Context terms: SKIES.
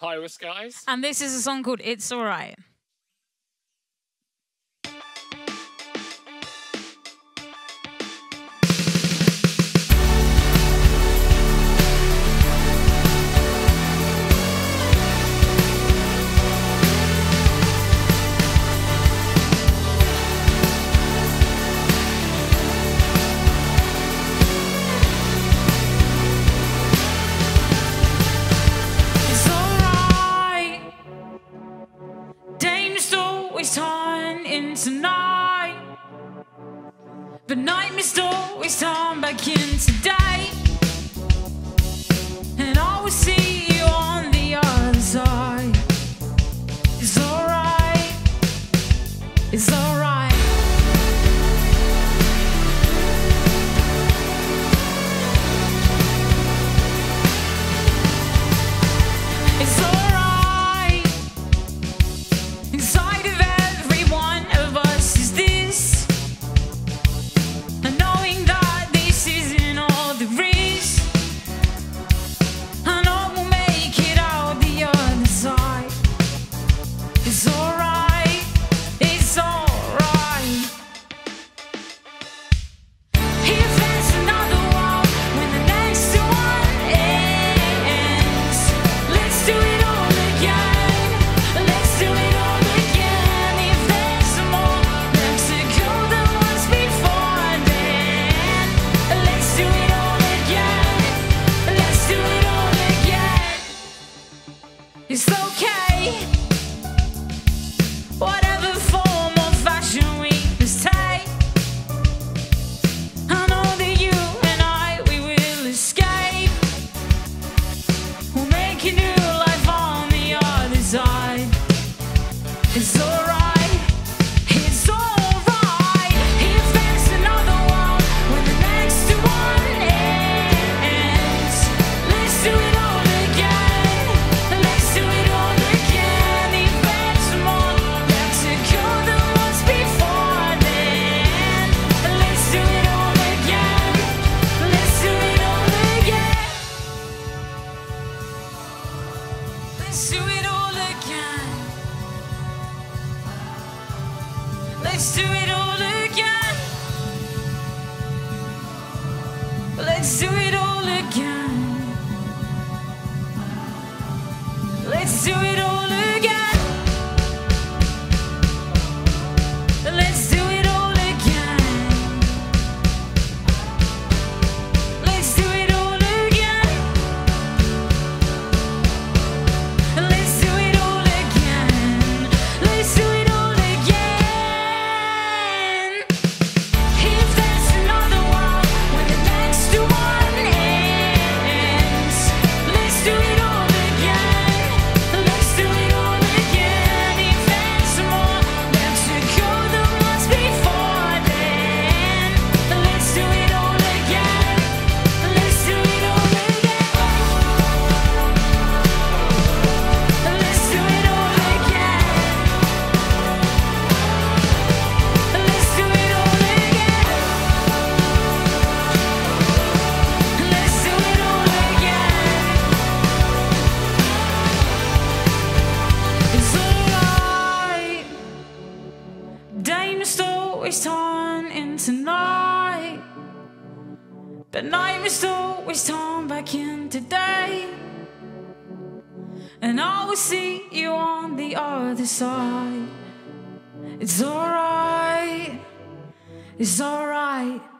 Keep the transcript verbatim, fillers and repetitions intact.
Hi, we're SKIES. And this is a song called It's Alright. Turn into night, but night must always turn back into day, and I will see you on the other side. It's alright, it's alright. It's alright. It's okay, whatever form or fashion we must take. I know that you and I, we will escape. We'll make a new life on the other side. It's alright, it's alright. If there's another one when the next one ends, let's do it all. Let's do it all again. Let's do it all again. Let's do it all again. Let's do it all again. Let's do it all again. Let's do it all again. Always turn into night, but night must always turn back into day, and I will see you on the other side. It's alright, it's alright.